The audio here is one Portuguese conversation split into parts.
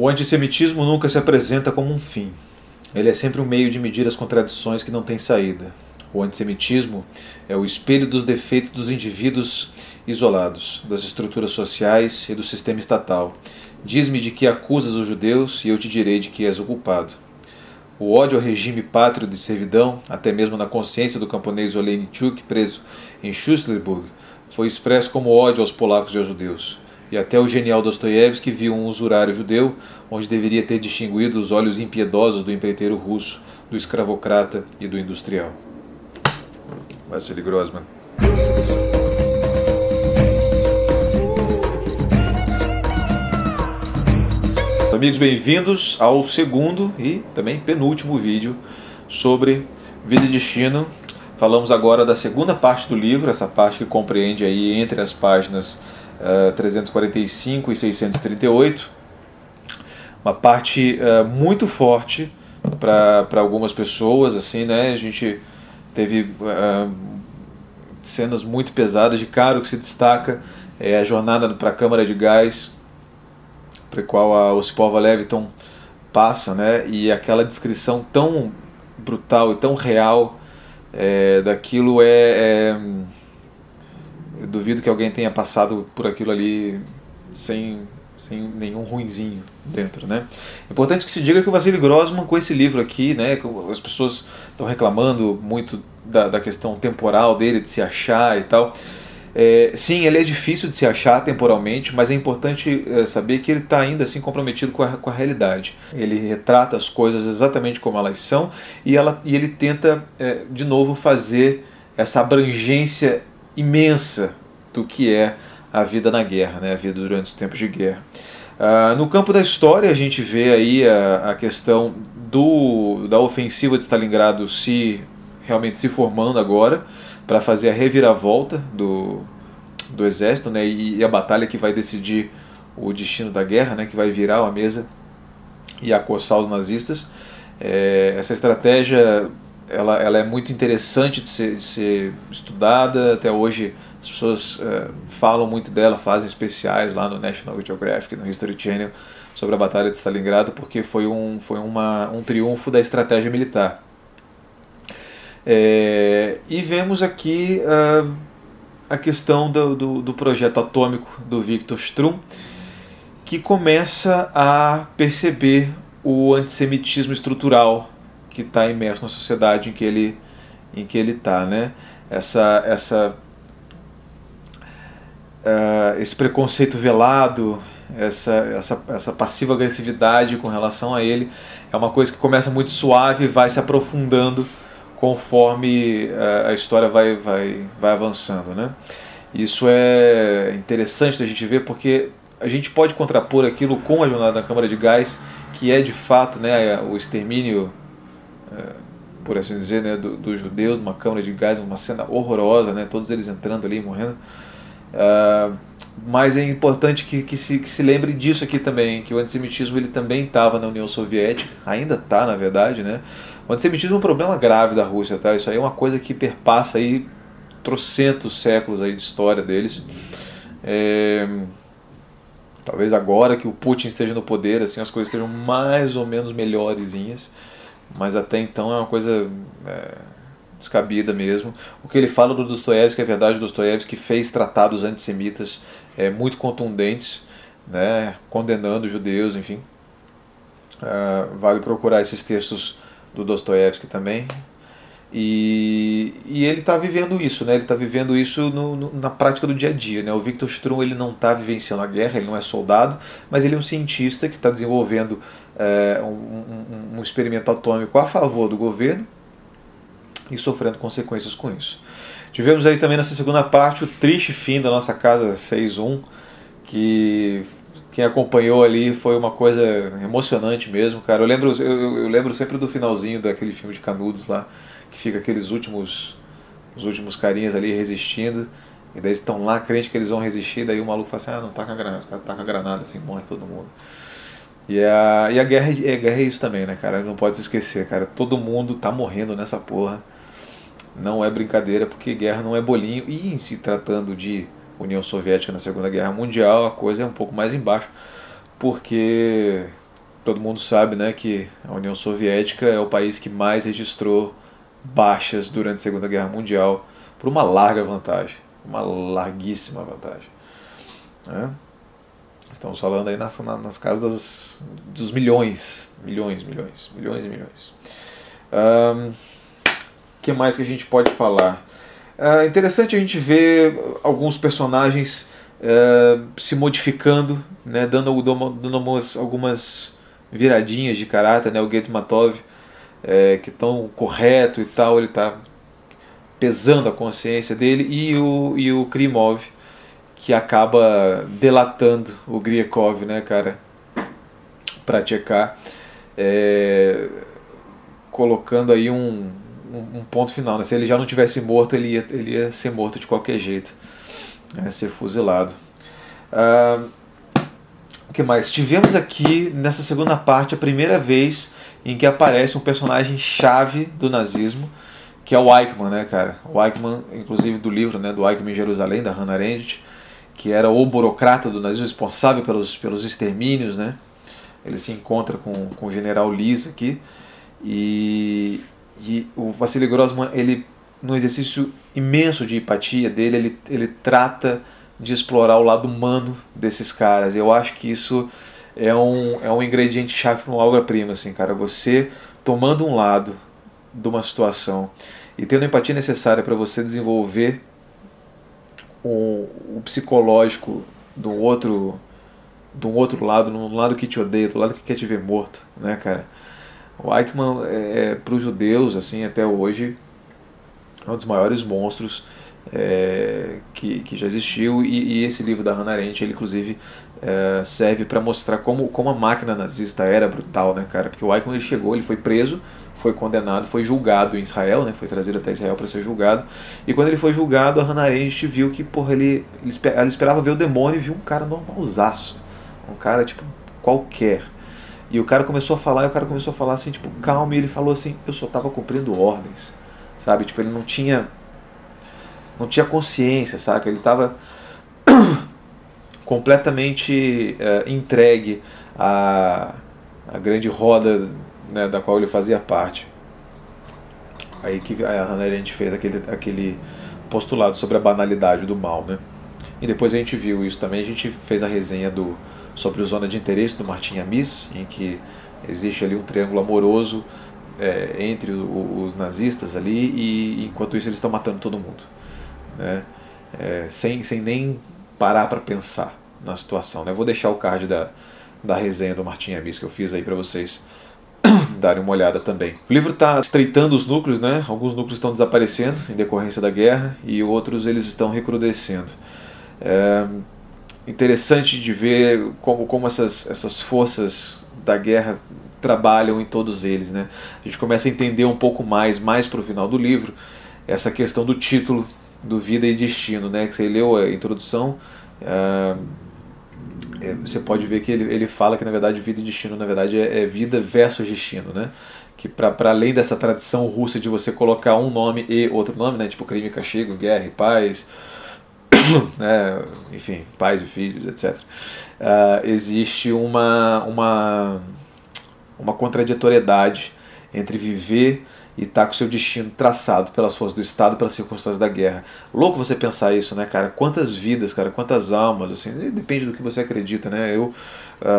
O antissemitismo nunca se apresenta como um fim. Ele é sempre um meio de medir as contradições que não têm saída. O antissemitismo é o espelho dos defeitos dos indivíduos isolados, das estruturas sociais e do sistema estatal. Diz-me de que acusas os judeus e eu te direi de que és o culpado. O ódio ao regime pátrio de servidão, até mesmo na consciência do camponês Olenichuk, preso em Schlüsselburg, foi expresso como ódio aos polacos e aos judeus. E até o genial Dostoiévski viu um usurário judeu, onde deveria ter distinguido os olhos impiedosos do empreiteiro russo, do escravocrata e do industrial. Vassili Grossman. Amigos, bem-vindos ao segundo e também penúltimo vídeo sobre Vida e Destino. Falamos agora da segunda parte do livro, essa parte que compreende aí entre as páginas 345 e 638, uma parte muito forte para algumas pessoas, assim, né? A gente teve cenas muito pesadas. De cara, o que se destaca é a jornada para a Câmara de Gás, para a qual a Ossipova Levitov passa, né? E aquela descrição tão brutal e tão real daquilo eu duvido que alguém tenha passado por aquilo ali sem nenhum ruinzinho dentro, né? Importante que se diga que o Vassili Grossman, com esse livro aqui, né, as pessoas estão reclamando muito da questão temporal dele, de se achar e tal. Sim, ele é difícil de se achar temporalmente, mas é importante saber que ele está ainda assim comprometido com a realidade. Ele retrata as coisas exatamente como elas são e ele tenta, de novo, fazer essa abrangência imensa do que é a vida na guerra, né? A vida durante os tempos de guerra. No campo da história, a gente vê aí a questão da ofensiva de Stalingrado realmente se formando agora para fazer a reviravolta do exército, né? E a batalha que vai decidir o destino da guerra, né? Que vai virar a mesa e acossar os nazistas. Essa estratégia ela é muito interessante de ser estudada. Até hoje as pessoas falam muito dela, fazem especiais lá no National Geographic, no History Channel, sobre a Batalha de Stalingrado, porque foi um triunfo da estratégia militar. E vemos aqui a questão do projeto atômico do Viktor Strum, que começa a perceber o antissemitismo estrutural que está imerso na sociedade em que ele está, né? Esse preconceito velado, essa passiva agressividade com relação a ele é uma coisa que começa muito suave e vai se aprofundando conforme a história vai avançando, né? Isso é interessante da gente ver, porque a gente pode contrapor aquilo com a jornada na Câmara de Gás, que é de fato, né, o extermínio, por assim dizer, né, dos judeus numa câmara de gás, uma cena horrorosa, né, todos eles entrando ali e morrendo. Mas é importante que se lembre disso aqui também, que o antissemitismo ele também estava na União Soviética, ainda está, na verdade, né? O antissemitismo é um problema grave da Rússia, tá? Isso aí é uma coisa que perpassa aí trocentos séculos aí de história deles. Talvez agora que o Putin esteja no poder, assim, as coisas estejam mais ou menos melhorezinhas, mas até então é uma coisa descabida mesmo. O que ele fala do Dostoiévski é verdade. O Dostoiévski fez tratados antissemitas muito contundentes, né, condenando os judeus, enfim. Vale procurar esses textos do Dostoiévski também. E ele está vivendo isso, né? Ele está vivendo isso na prática do dia a dia, né? O Viktor Strum, ele não está vivenciando a guerra, ele não é soldado, mas ele é um cientista que está desenvolvendo um experimento atômico a favor do governo e sofrendo consequências com isso. Tivemos aí também nessa segunda parte o triste fim da nossa casa 6-1, que quem acompanhou ali foi uma coisa emocionante mesmo, cara. Eu lembro sempre do finalzinho daquele filme de Canudos lá, que fica aqueles os últimos carinhas ali resistindo, e daí estão lá crente que eles vão resistir, daí o maluco fala assim: ah, não, taca a granada, taca a granada, assim, morre todo mundo. E a guerra é isso também, né, cara? Não pode se esquecer, cara, todo mundo tá morrendo nessa porra, não é brincadeira, porque guerra não é bolinho, e em se tratando de União Soviética na Segunda Guerra Mundial, a coisa é um pouco mais embaixo, porque todo mundo sabe, né, que a União Soviética é o país que mais registrou baixas durante a Segunda Guerra Mundial, por uma larga vantagem, uma larguíssima vantagem, né? Estamos falando aí nas casas dos milhões e milhões. Que mais que a gente pode falar? Interessante a gente ver alguns personagens se modificando, né, dando algumas viradinhas de caráter, né? O Getmatov, que tão correto e tal, ele está pesando a consciência dele, e o Krimov, que acaba delatando o Griakov, né, cara, para checar, colocando aí um ponto final, né? Se ele já não tivesse morto, ele ia ser morto de qualquer jeito, né? Ser fuzilado. O que mais? Tivemos aqui, nessa segunda parte, a primeira vez em que aparece um personagem chave do nazismo, que é o Eichmann, né, cara? O Eichmann, inclusive do livro, né, do Eichmann em Jerusalém, da Hannah Arendt, que era o burocrata do nazismo, responsável pelos extermínios, né? Ele se encontra com o general Lys aqui, e o Vassili Grossman, ele, no exercício imenso de empatia dele, ele trata de explorar o lado humano desses caras. Eu acho que isso é um ingrediente chave para uma obra-prima, assim, cara. Você tomando um lado de uma situação e tendo a empatia necessária para você desenvolver o psicológico de um outro lado, num lado que te odeia, do lado que quer te ver morto, né, cara? O Eichmann, para os judeus, assim, até hoje, é um dos maiores monstros que já existiu, e esse livro da Hannah Arendt, ele inclusive serve para mostrar como a máquina nazista era brutal, né, cara? Porque o Eichmann, ele chegou, ele foi preso, foi condenado, foi julgado em Israel, né? Foi trazido até Israel para ser julgado, e quando ele foi julgado, a Hannah Arendt viu que, porra, ela esperava ver o demônio e viu um cara normalzaço, um cara, tipo, qualquer. E o cara começou a falar, assim, tipo, calma, e ele falou assim, eu só tava cumprindo ordens, sabe? Tipo, ele não tinha consciência, sabe? Ele tava completamente entregue à grande roda, né, da qual ele fazia parte. Aí que a Hannah Arendt fez aquele postulado sobre a banalidade do mal, né? E depois a gente viu isso também, a gente fez a resenha sobre o Zona de Interesse, do Martin Amis, em que existe ali um triângulo amoroso entre os nazistas ali, e enquanto isso eles estão matando todo mundo, né? Sem nem parar para pensar na situação, né? Eu vou deixar o card da resenha do Martin Amis que eu fiz aí para vocês darem uma olhada também. O livro está estreitando os núcleos, né? Alguns núcleos estão desaparecendo em decorrência da guerra, e outros eles estão recrudescendo. Interessante de ver como essas forças da guerra trabalham em todos eles, né? A gente começa a entender um pouco mais para o final do livro, essa questão do título do Vida e Destino, né? Que você leu a introdução, você pode ver que ele fala que, na verdade, Vida e Destino, na verdade, é Vida versus Destino, né? Que para além dessa tradição russa de você colocar um nome e outro nome, né? Tipo crime e castigo, guerra e paz, né? Enfim, pais e filhos, etc. Existe uma contraditoriedade entre viver e estar com o seu destino traçado pelas forças do Estado, pelas circunstâncias da guerra. Louco você pensar isso, né, cara? Quantas vidas, cara, quantas almas, assim, depende do que você acredita, né? Eu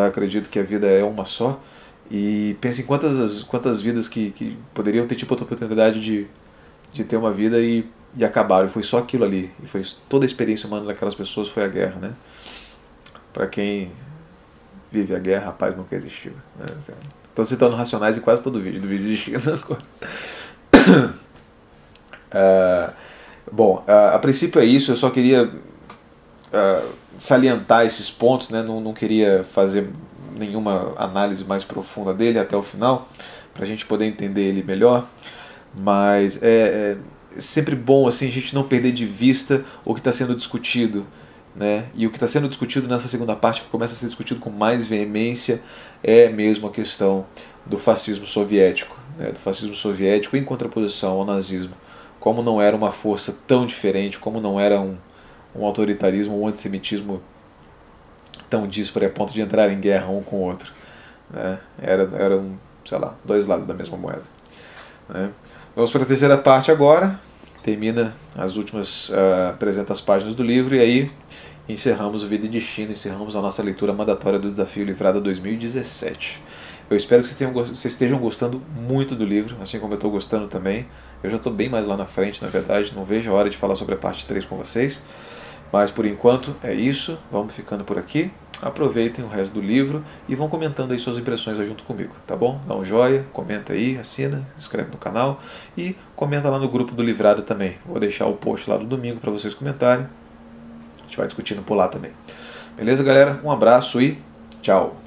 acredito que a vida é uma só, e penso em quantas vidas que poderiam ter, tipo, outra oportunidade de ter uma vida e acabaram, e foi só aquilo ali, e foi toda a experiência humana daquelas pessoas, foi a guerra, né? Para quem vive a guerra, a paz nunca existiu, né? Estou citando Racionais em quase todo vídeo, do Vídeo de Chica das Coisas. Bom, a princípio é isso, eu só queria salientar esses pontos, né? Não queria fazer nenhuma análise mais profunda dele até o final, para a gente poder entender ele melhor, mas é sempre bom, assim, a gente não perder de vista o que está sendo discutido, né? E o que está sendo discutido nessa segunda parte, que começa a ser discutido com mais veemência, é mesmo a questão do fascismo soviético, né? Do fascismo soviético em contraposição ao nazismo. Como não era uma força tão diferente, como não era um autoritarismo, um antissemitismo tão disparo a ponto de entrar em guerra um com o outro, né? Eram, sei lá, dois lados da mesma moeda, né? Vamos para a terceira parte agora. Termina as últimas 300 páginas do livro e aí encerramos o Vida e Destino, encerramos a nossa leitura mandatória do Desafio Livrada 2017. Eu espero que vocês estejam gostando muito do livro, assim como eu estou gostando também. Eu já estou bem mais lá na frente, na verdade, não vejo a hora de falar sobre a parte 3 com vocês. Mas por enquanto é isso, vamos ficando por aqui. Aproveitem o resto do livro e vão comentando aí suas impressões aí junto comigo, tá bom? Dá um joia, comenta aí, assina, se inscreve no canal e comenta lá no grupo do Livrada também. Vou deixar o post lá do domingo para vocês comentarem. A gente vai discutindo por lá também. Beleza, galera? Um abraço e tchau!